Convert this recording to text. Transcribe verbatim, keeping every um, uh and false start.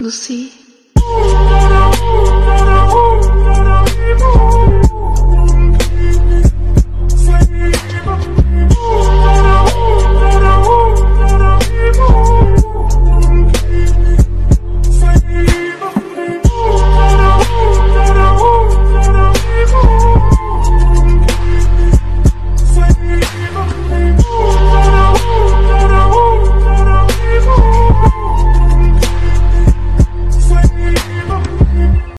Lucy.